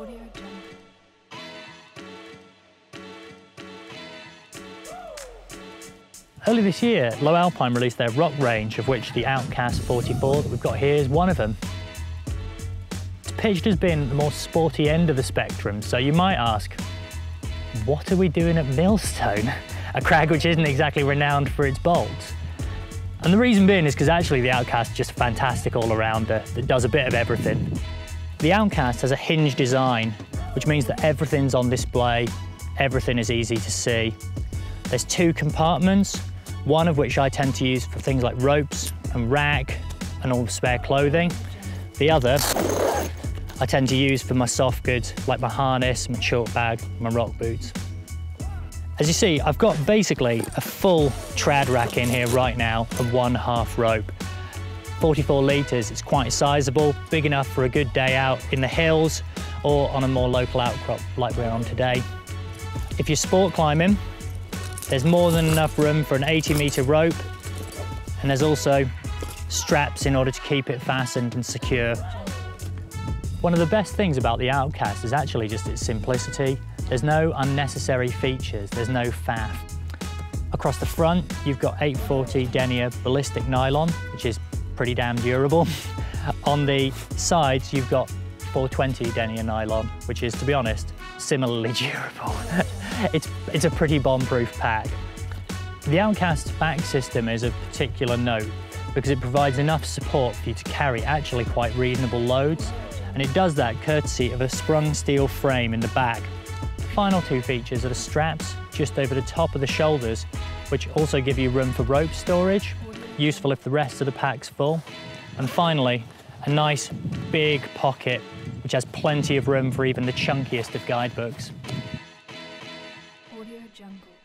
Audio jungle. Early this year, Lowe Alpine released their rock range, of which the Outcast 44 that we've got here is one of them. It's pitched as being the more sporty end of the spectrum, so you might ask, what are we doing at Millstone? A crag which isn't exactly renowned for its bolts. And the reason being is because actually the Outcast is just a fantastic all-rounder that does a bit of everything. The Outcast has a hinge design, which means that everything's on display, everything is easy to see. There's two compartments, one of which I tend to use for things like ropes and rack and all the spare clothing. The other I tend to use for my soft goods, like my harness, my chalk bag, my rock boots. As you see, I've got basically a full trad rack in here right now of one half rope. 44 litres, it's quite sizable, big enough for a good day out in the hills or on a more local outcrop like we're on today. If you're sport climbing, there's more than enough room for an 80-metre rope, and there's also straps in order to keep it fastened and secure. One of the best things about the Outcast is actually just its simplicity. There's no unnecessary features, there's no faff. Across the front, you've got 840 Denier Ballistic Nylon, which is pretty damn durable. On the sides, you've got 420 Denier nylon, which is, to be honest, similarly durable. It's a pretty bomb-proof pack. The Outcast back system is of particular note because it provides enough support for you to carry actually quite reasonable loads, and it does that courtesy of a sprung steel frame in the back. The final two features are the straps just over the top of the shoulders, which also give you room for rope storage, useful if the rest of the pack's full. And finally, a nice big pocket, which has plenty of room for even the chunkiest of guidebooks. Audio jungle.